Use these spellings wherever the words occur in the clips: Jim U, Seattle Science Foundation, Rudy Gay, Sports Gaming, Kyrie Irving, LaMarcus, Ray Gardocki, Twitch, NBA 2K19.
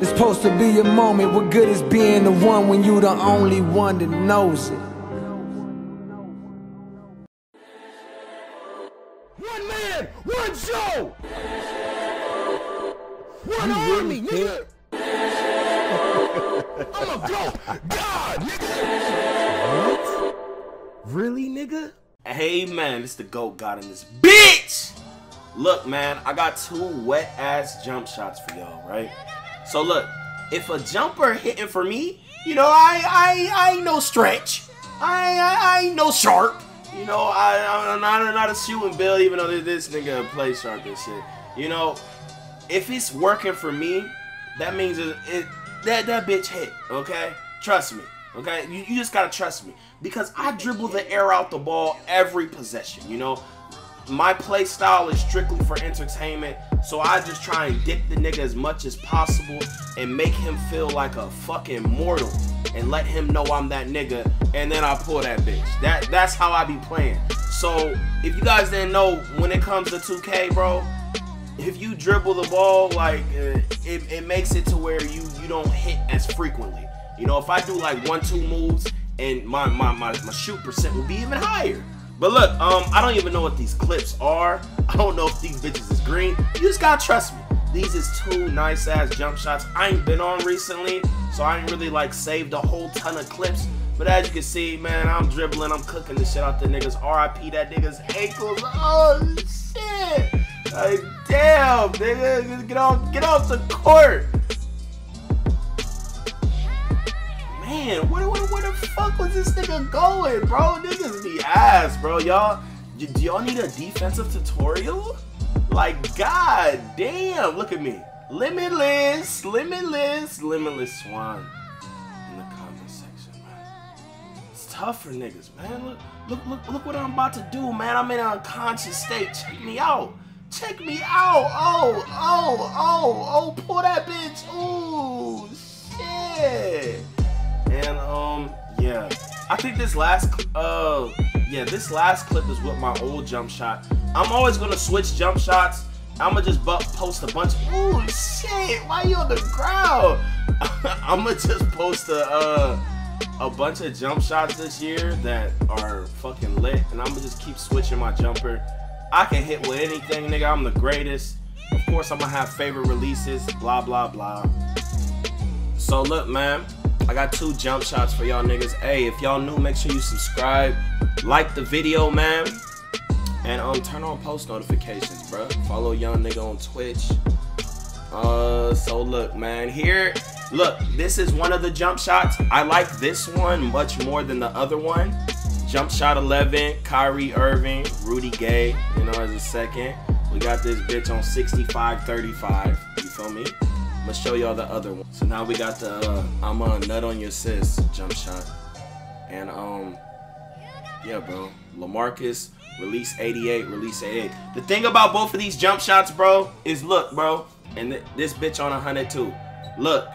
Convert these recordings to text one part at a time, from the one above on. It's supposed to be a moment. What good is being the one when you the only one that knows it? 1 man, 1 show, 1 army, nigga. I'm a go God, nigga. What? Really, nigga? Hey, man, it's the GOAT God in this bitch! Look, man, I got 2 wet-ass jump shots for y'all, right? So, look, if a jumper hitting for me, you know, I ain't no Stretch. I ain't no Sharp. You know, I'm not a shooting bill, even though this nigga play Sharp and shit. You know, if it's working for me, that means that bitch hit, okay? Trust me. Okay, you just gotta trust me, because I dribble the air out the ball every possession. You know, my play style is strictly for entertainment, so I just try and dip the nigga as much as possible and make him feel like a fucking mortal and let him know I'm that nigga, and then I pull that bitch. That's how I be playing. So if you guys didn't know, when it comes to 2K, bro, if you dribble the ball, like it makes it to where you don't hit as frequently. You know, if I do like 1-2 moves, and my shoot percent would be even higher. But look, I don't even know what these clips are. I don't know if these bitches is green. You just gotta trust me. These is 2 nice-ass jump shots. I ain't been on recently, so I ain't really like saved a whole ton of clips. But as you can see, man, I'm dribbling. I'm cooking the shit out the niggas. R.I.P. that nigga's ankles. Oh, shit. Like, damn, nigga. Get off the court. Man, where the fuck was this nigga going, bro? Niggas be ass, bro. Y'all, do y'all need a defensive tutorial? Like, god damn, look at me. Limitless, limitless, limitless swan in the comment section, man. It's tough for niggas, man. Look what I'm about to do, man. I'm in an unconscious state. Check me out. Check me out. Oh, oh, oh, oh, pull that bitch. Ooh, shit. And, yeah, I think this last clip is with my old jump shot. I'm always gonna switch jump shots. I'ma just post a bunch. Ooh, shit, why you on the ground? I'ma just post a bunch of jump shots this year that are fucking lit, and I'ma just keep switching my jumper. I can hit with anything, nigga, I'm the greatest. Of course, I'ma have favorite releases, blah, blah, blah. So, look, man. I got 2 jump shots for y'all niggas. Hey, if y'all new, make sure you subscribe, like the video, man, and turn on post notifications, bro. Follow young nigga on Twitch. So look, man, here, look, this is one of the jump shots. I like this one much more than the other one. Jump shot 11, Kyrie Irving, Rudy Gay. You know, as a second, we got this bitch on 65-35. You feel me? I'm gonna show y'all the other one. So now we got the I'm gonna nut on your sis jump shot. And yeah, bro, LaMarcus, release 88, release 88. The thing about both of these jump shots, bro, is look, bro, and this bitch on 102. Look,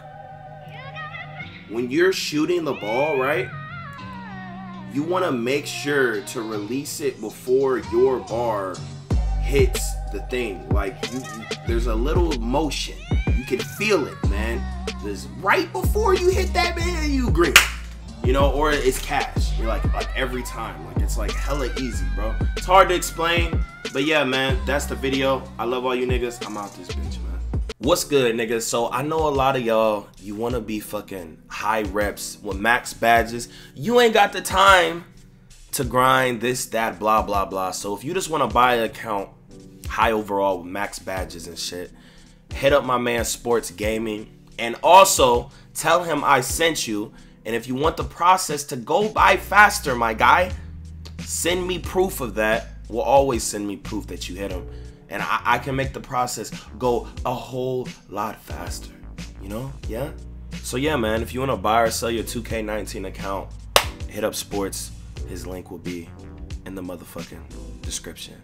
when you're shooting the ball, right, you want to make sure to release it before your bar hits the thing. Like there's a little motion. You can feel it, man. Just right before you hit that, man, you green. You know, or it's cash. You're like every time. Like, it's like hella easy, bro. It's hard to explain. But yeah, man, that's the video. I love all you niggas. I'm out this bitch, man. What's good, niggas? So I know a lot of y'all, you want to be fucking high reps with max badges. You ain't got the time to grind this, that, blah, blah, blah. So if you just want to buy an account high overall with max badges and shit, hit up my man Sports Gaming, and also tell him I sent you. And if you want the process to go by faster, my guy, send me proof of that. Will always send me proof that you hit him, and I can make the process go a whole lot faster, you know? Yeah, so yeah, man, if you want to buy or sell your 2K19 account, hit up Sports. His link will be in the motherfucking description.